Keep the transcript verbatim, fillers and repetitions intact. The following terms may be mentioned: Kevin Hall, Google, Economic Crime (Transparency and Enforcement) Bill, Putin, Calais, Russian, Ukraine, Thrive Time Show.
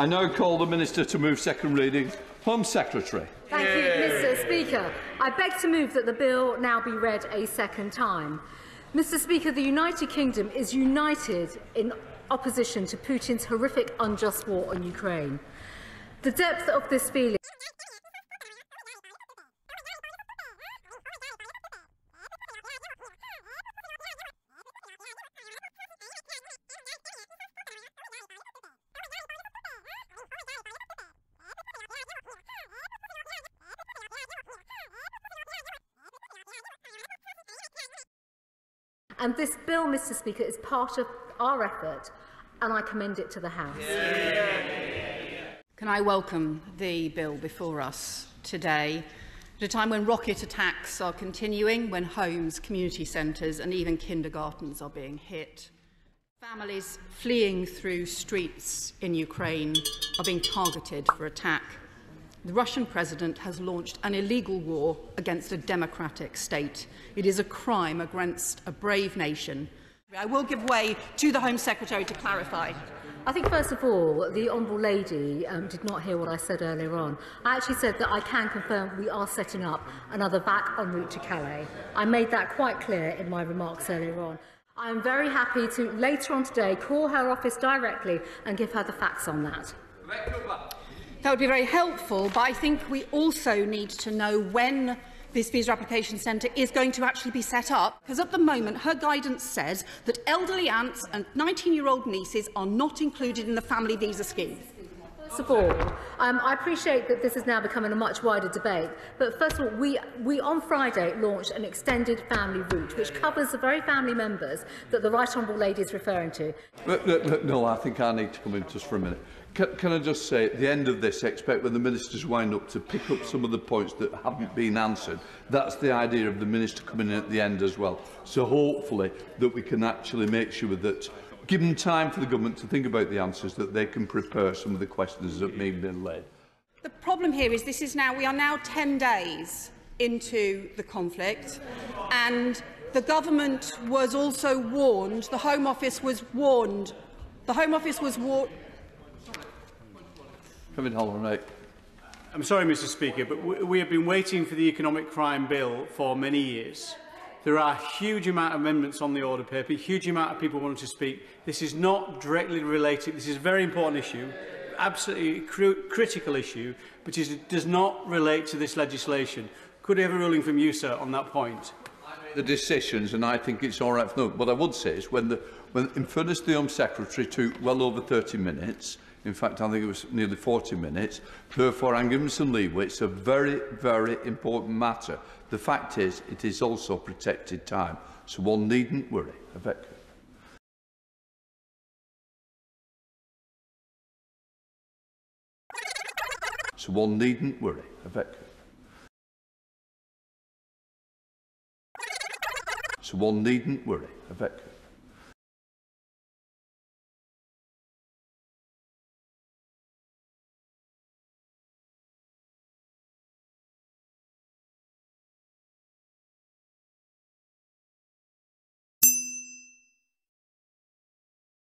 I now call the Minister to move second reading. Home Secretary. Thank you, Mr Speaker. I beg to move that the bill now be read a second time. Mr Speaker, the United Kingdom is united in opposition to Putin's horrific, unjust war on Ukraine. The depth of this feeling and this bill, Mr Speaker, is part of our effort, and I commend it to the House. Can I welcome the bill before us today, at a time when rocket attacks are continuing, when homes, community centres and even kindergartens are being hit. Families fleeing through streets in Ukraine are being targeted for attack. The Russian president has launched an illegal war against a democratic state. It is a crime against a brave nation. I will give way to the Home Secretary to clarify. I think, first of all, the Honourable Lady um, did not hear what I said earlier on. I actually said that I can confirm we are setting up another V A C en route to Calais. I made that quite clear in my remarks earlier on. I am very happy to, later on today, call her office directly and give her the facts on that. That would be very helpful, but I think we also need to know when this visa application centre is going to actually be set up, because at the moment her guidance says that elderly aunts and nineteen-year-old nieces are not included in the family visa scheme. First of all, um, I appreciate that this is now becoming a much wider debate, but first of all, we, we on Friday launched an extended family route which covers the very family members that the Right Honourable Lady is referring to. No, no, no, I think I need to come in just for a minute. Can, can I just say, at the end of this, I expect when the Ministers wind up to pick up some of the points that haven't been answered. That's the idea of the Minister coming in at the end as well. So hopefully that we can actually make sure that, given time for the Government to think about the answers, that they can prepare some of the questions that may have been laid. The problem here is this is now, we are now ten days into the conflict, and the Government was also warned, the Home Office was warned, the Home Office was warned. Kevin Hall, right. I'm sorry, Mr Speaker, but we have been waiting for the Economic Crime Bill for many years. There are a huge amount of amendments on the order paper, a huge amount of people wanting to speak. This is not directly related. This is a very important issue, absolutely cr critical issue, but it does not relate to this legislation. Could I have a ruling from you, sir, on that point? The decisions, and I think it's all right for them. What I would say is, when, the, when in fairness to the Home Secretary, took well over thirty minutes. In fact, I think it was nearly forty minutes. Therefore, I'm giving some leeway. It's a very, very important matter. The fact is, it is also protected time, so one needn't worry. Rebecca. So one needn't worry. Rebecca. So one needn't worry. Rebecca.